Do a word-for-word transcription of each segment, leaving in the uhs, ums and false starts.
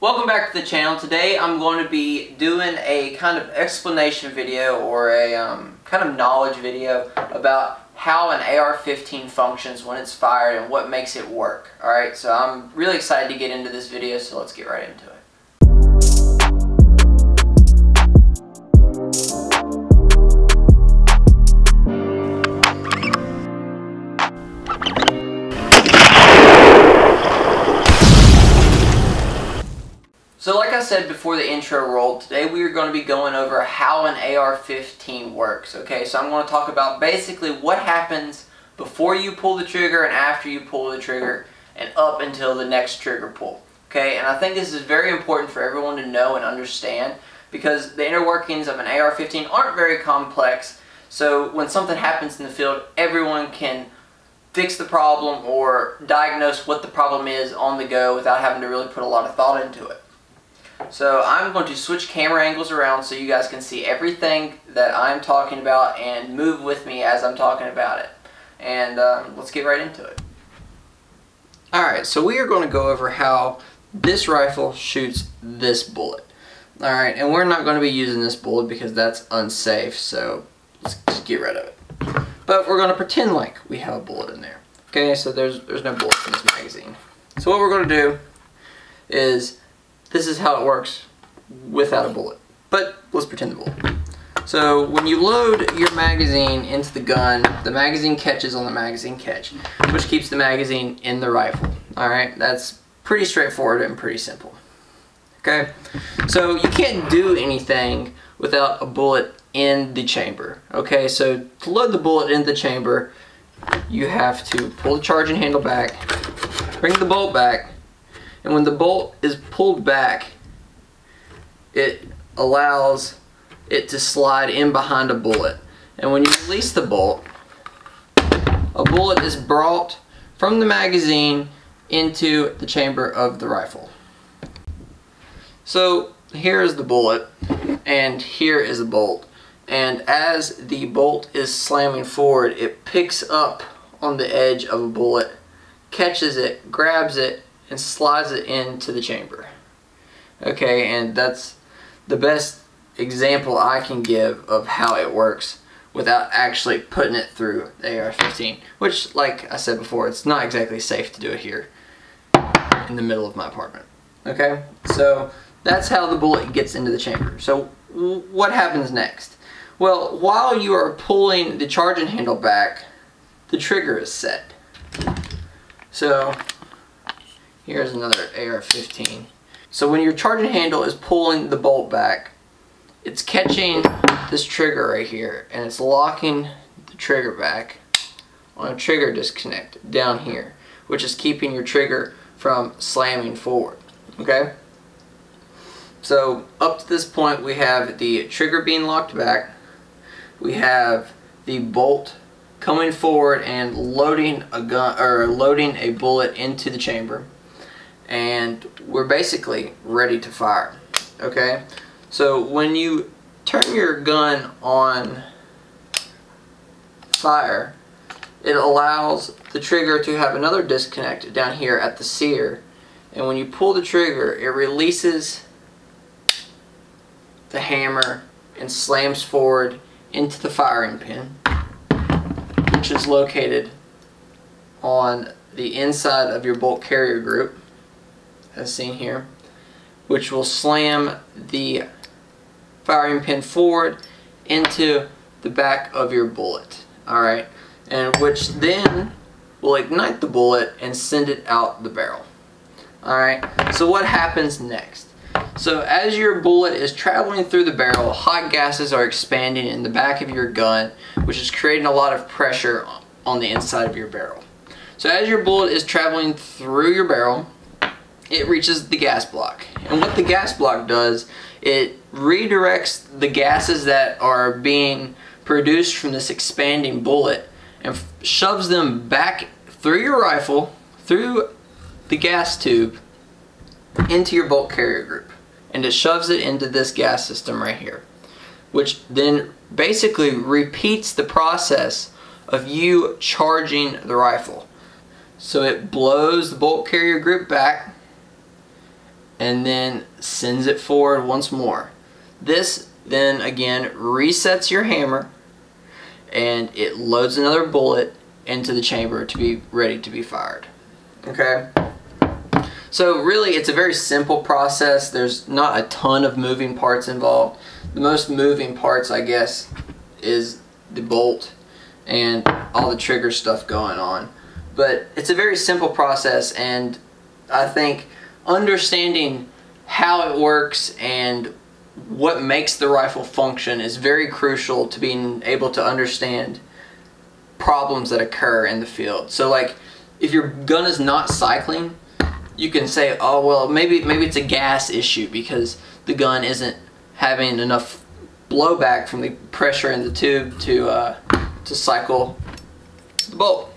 Welcome back to the channel. Today I'm going to be doing a kind of explanation video or a um, kind of knowledge video about how an A R fifteen functions when it's fired and what makes it work. Alright, so I'm really excited to get into this video, so let's get right into it. So like I said before the intro rolled, today we are going to be going over how an A R fifteen works. Okay, so I'm going to talk about basically what happens before you pull the trigger and after you pull the trigger and up until the next trigger pull. Okay, and I think this is very important for everyone to know and understand because the inner workings of an A R fifteen aren't very complex. So when something happens in the field, everyone can fix the problem or diagnose what the problem is on the go without having to really put a lot of thought into it. So I'm going to switch camera angles around so you guys can see everything that I'm talking about and move with me as I'm talking about it. And um, let's get right into it. Alright, so we are going to go over how this rifle shoots this bullet. Alright, and we're not going to be using this bullet because that's unsafe, so let's just get rid of it. But we're going to pretend like we have a bullet in there. Okay, so there's, there's no bullet in this magazine. So what we're going to do is... this is how it works without a bullet, but let's pretend the bullet. So when you load your magazine into the gun, the magazine catches on the magazine catch, which keeps the magazine in the rifle. All right, that's pretty straightforward and pretty simple. Okay, so you can't do anything without a bullet in the chamber. Okay, so to load the bullet into the chamber, you have to pull the charging handle back, bring the bolt back, and when the bolt is pulled back, it allows it to slide in behind a bullet. And when you release the bolt, a bullet is brought from the magazine into the chamber of the rifle. So here is the bullet, and here is the bolt. And as the bolt is slamming forward, it picks up on the edge of a bullet, catches it, grabs it, and slides it into the chamber. Okay, and that's the best example I can give of how it works without actually putting it through the A R fifteen, which, like I said before, it's not exactly safe to do it here in the middle of my apartment. Okay, so that's how the bullet gets into the chamber. So what happens next? Well, while you are pulling the charging handle back, the trigger is set. So here's another A R fifteen. So when your charging handle is pulling the bolt back, it's catching this trigger right here, and it's locking the trigger back on a trigger disconnect down here, which is keeping your trigger from slamming forward, okay? So up to this point, we have the trigger being locked back, we have the bolt coming forward and loading a gun or loading a bullet into the chamber, and we're basically ready to fire. Okay, so when you turn your gun on fire, it allows the trigger to have another disconnect down here at the sear, and when you pull the trigger, it releases the hammer and slams forward into the firing pin, which is located on the inside of your bolt carrier group, as seen here, which will slam the firing pin forward into the back of your bullet, alright, and which then will ignite the bullet and send it out the barrel. Alright, so what happens next? So as your bullet is traveling through the barrel, hot gases are expanding in the back of your gun, which is creating a lot of pressure on the inside of your barrel. So as your bullet is traveling through your barrel, it reaches the gas block, and what the gas block does, it redirects the gases that are being produced from this expanding bullet and shoves them back through your rifle, through the gas tube, into your bolt carrier group, and it shoves it into this gas system right here, which then basically repeats the process of you charging the rifle. So it blows the bolt carrier group back, and then sends it forward once more. This then again resets your hammer and it loads another bullet into the chamber to be ready to be fired. Okay? So really it's a very simple process. There's not a ton of moving parts involved. The most moving parts, I guess, is the bolt and all the trigger stuff going on. But it's a very simple process, and I think understanding how it works and what makes the rifle function is very crucial to being able to understand problems that occur in the field. So like, if your gun is not cycling, you can say, oh well, maybe maybe it's a gas issue because the gun isn't having enough blowback from the pressure in the tube to uh, to cycle the bolt.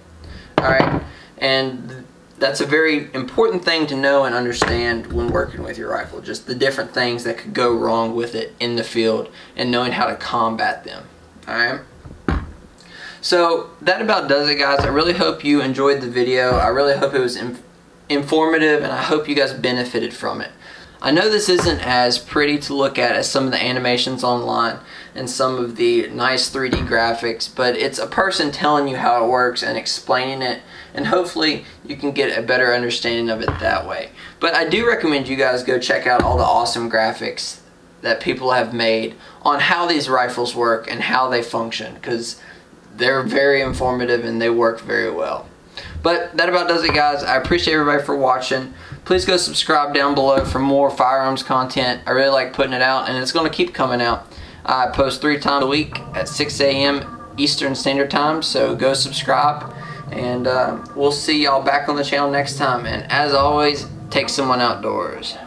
All right, and that's a very important thing to know and understand when working with your rifle, just the different things that could go wrong with it in the field and knowing how to combat them. All right. So that about does it, guys. I really hope you enjoyed the video. I really hope it was inf informative, and I hope you guys benefited from it. I know this isn't as pretty to look at as some of the animations online and some of the nice three D graphics, but it's a person telling you how it works and explaining it, and hopefully you can get a better understanding of it that way. But I do recommend you guys go check out all the awesome graphics that people have made on how these rifles work and how they function, because they're very informative and they work very well. But that about does it, guys. I appreciate everybody for watching. Please go subscribe down below for more firearms content. I really like putting it out, and it's going to keep coming out. I post three times a week at six A M Eastern Standard Time, so go subscribe, and uh, we'll see y'all back on the channel next time. And as always, take someone outdoors.